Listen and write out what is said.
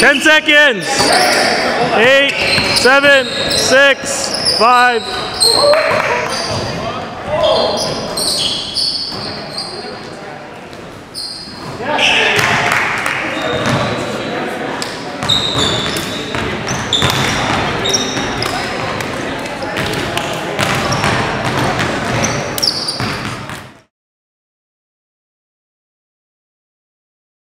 10 seconds. 8, 7, 6, 5.